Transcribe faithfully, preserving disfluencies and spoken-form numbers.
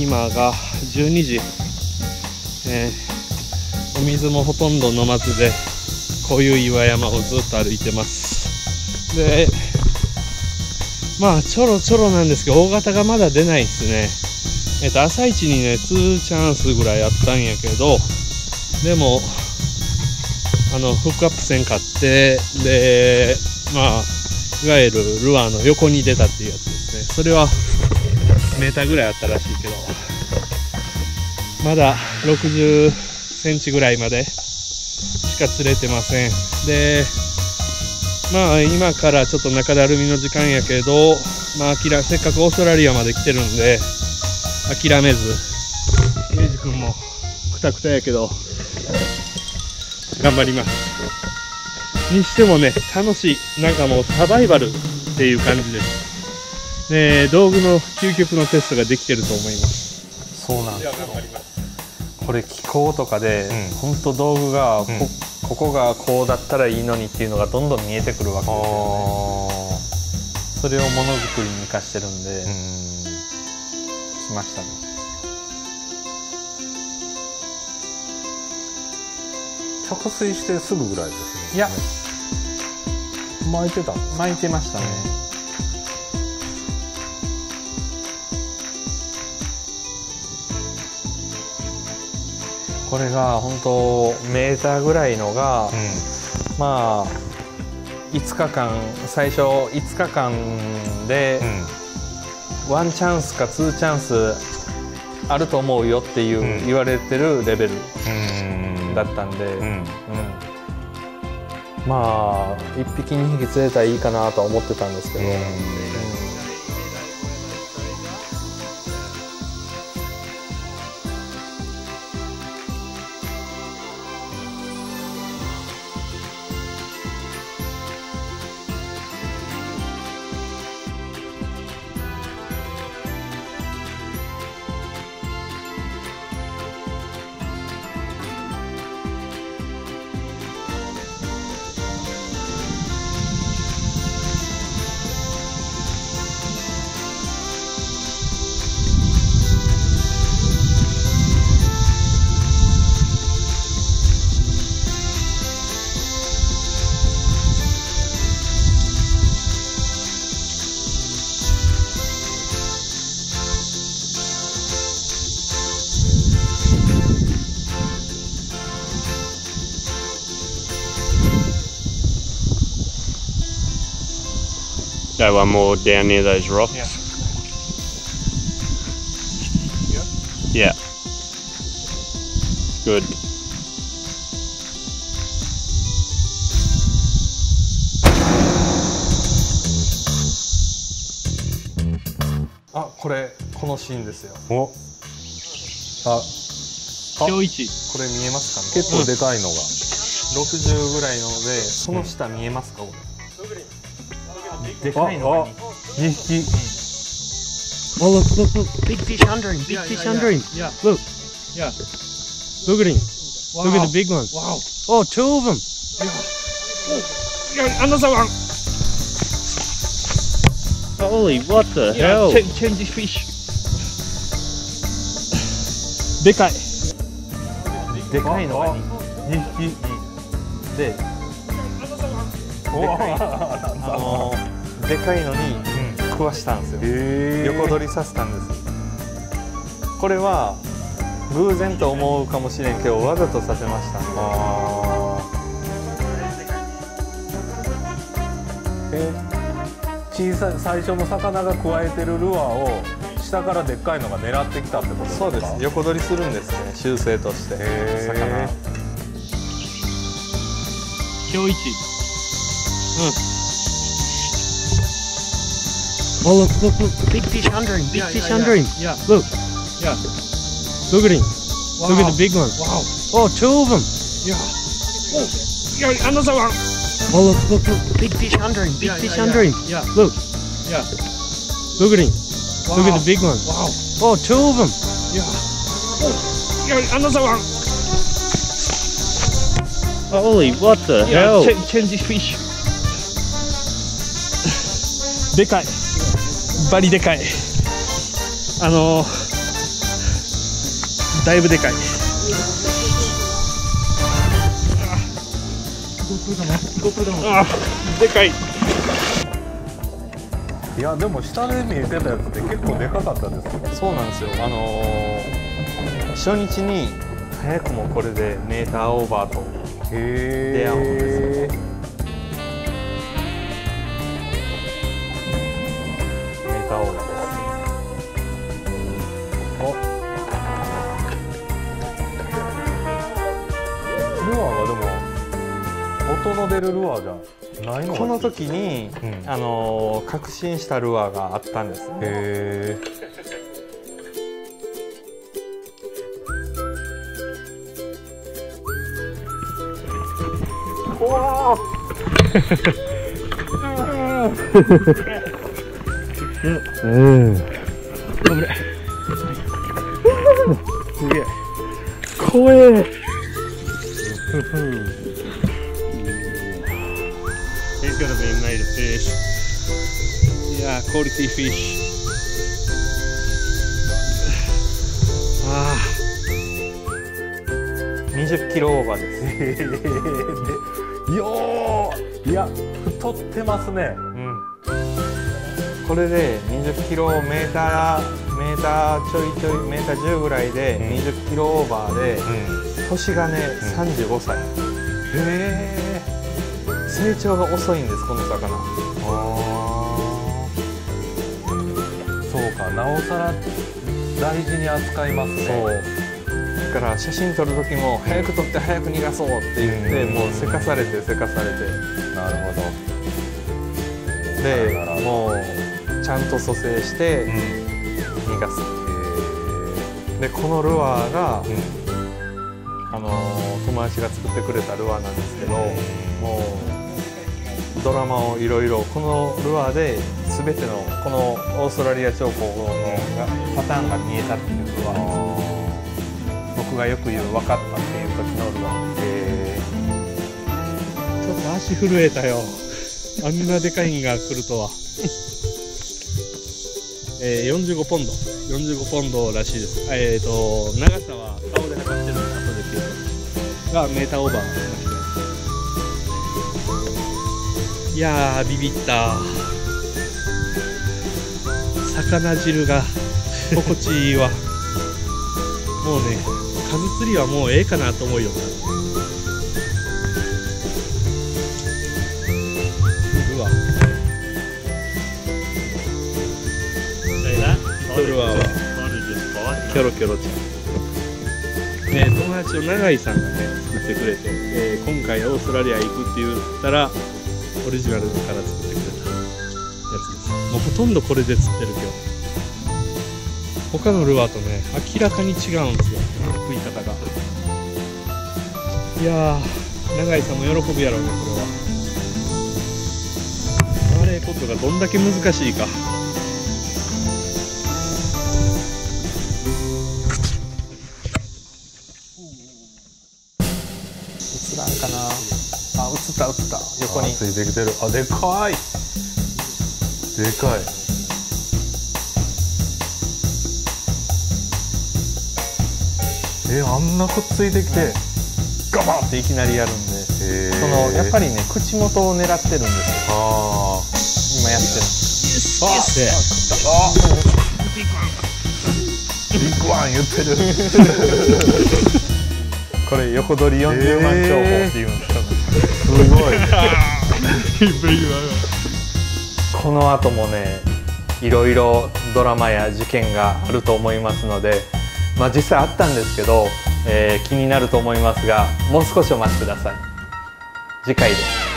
今がじゅうにじ、えー、お水もほとんど飲まずで、こういう岩山をずっと歩いてます。でまあちょろちょろなんですけど、大型がまだ出ないですね。えっと朝一にねにチャンスぐらいあったんやけど、でもあのフックアップ線買って、でまあいわゆるルアーの横に出たっていうやつですね。それはいちメーターぐらいあったらしいけど、まだろくじゅっセンチぐらいまでしか釣れてません。でまあ今からちょっと中だるみの時間やけど、まあせっかくオーストラリアまで来てるんで諦めず、英二君もくたくたやけど頑張ります。にしてもね、楽しい、なんかもうサバイバルっていう感じです。ね、道具の究極のテストができてると思います。そうなんですよ。これ気候とかで、うん、ほんと道具が、うん、こ、ここがこうだったらいいのにっていうのがどんどん見えてくるわけですよね。それをものづくりに生かしてるんで、うん、来ましたね。着水してすぐぐらいですね。いや、巻いてたんですか？巻いてましたね。これが本当メーターぐらいのが、うん、まあいつかかん、最初いつかかんで、うん、ワンチャンスかツーチャンスあると思うよっていう、うん、言われてるレベル。うんだったんで、うんうん、まあいっぴきにひき釣れたらいいかなとは思ってたんですけど、うんうん、That one more down near those rocks. Yeah. Yeah. Good. Ah, これこのシーンですよ。お。あ。今日一。これ見えますかね。結構でかいのが。ろくじゅうぐらいので、その下見えますか。でかいのににひき。Oh look look look! Big fish under him! Big fish under him! Yeah. Look. Yeah. Look at him. Look at the big one. Wow. Oh, two of them. Yeah. Another one. Holy, what the hell? Change, change this fish. でかい。でかいのがにひきで。おお。でかいのに食わしたんですよ、うん、横取りさせたんですよ。これは偶然と思うかもしれんけど、わざとさせました。え、小さい最初の魚が加えてるルアーを下からでっかいのが狙ってきたってことですか？そうです、横取りするんですね、習性として。魚今日一、うん、Oh look, look, look! Big fish under him! Big fish under him! Yeah. Look. Yeah. Look at him. Look at the big one. Wow. Oh, two of them. Yeah. Oh, yeah, another one. Oh look, look, look! Big fish under him! Big fish under him! Yeah. Look. Yeah. Look at him. Look at the big one. Wow. Oh, two of them. Yeah. Oh, yeah, another one. Holy, what the hell? Change this fish. でかい。バリでかい。あのー、だいぶでかい。ああ、でかい。いやでも下で見えてたやつって結構でかかったです。そうなんですよ。あのー、初日に早くもこれでメーターオーバーと出会うんですよ。メーターオーバー。音の出るルアーじゃないの？この時に、うん、あの確信したルアーがあったんですね。へー。わー。うん。危ない。すげえ。怖え。He's gonna be a native fish. Yeah, quality fish. Ah. にじゅっキロオーバーです。よー、いや太ってますね。うん。これでにじゅっキロメーターメーターちょいちょいメーターじゅうぐらいでにじゅっキロオーバーで、うん、年がねさんじゅうごさい。へえ。成長が遅いんですこの魚。あー、そうか、なおさら大事に扱いますね。そうだから写真撮る時も早く撮って早く逃がそうって言って、うん、もうせかされてせかされて、なるほど、でもうちゃんと蘇生して逃がす、うん、でこのルアーが、うん、あの友達が作ってくれたルアーなんですけど、うん、もうドラマをいろいろこのルアーで全てのこのオーストラリア長考のパターンが見えたっていうルアー、僕がよく言う分かったっていう時のルアー。えー、ちょっと足震えたよあんなでかいんが来るとはえー、よんじゅうごポンドよんじゅうごポンドらしいです。えっ、ー、と長さは顔で測ってるのが後できるがメーターオーバー。いやー、ビビった。魚汁が心地いいわ。もうね、カズ釣りはもうええかなと思うよ。うわ。トルアはキョロキョロちゃん。ね、友達の永井さんがね作ってくれて、えー、今回オーストラリア行くって言ったら。オリジナルから作ってくれたやつです。もうほとんどこれで釣ってるけど、他のルアーとね明らかに違うんですよ、食い方が。いやー、永井さんも喜ぶやろうねこれは。あれことがどんだけ難しいか。映らんかな。あ、映った映った、横についてきてる。あ、でかいでかい。え、あんなくっついてきて、はい、ガバンっていきなりやるんで、そのやっぱりね口元を狙ってるんですよ。あー、今やってる。あっ、ビッグワン言ってるこれ横取りよんじゅうまん情報っていうんですかね。すごいこの後もねいろいろドラマや事件があると思いますので、まあ、実際あったんですけど、えー、気になると思いますがもう少しお待ちください。次回です。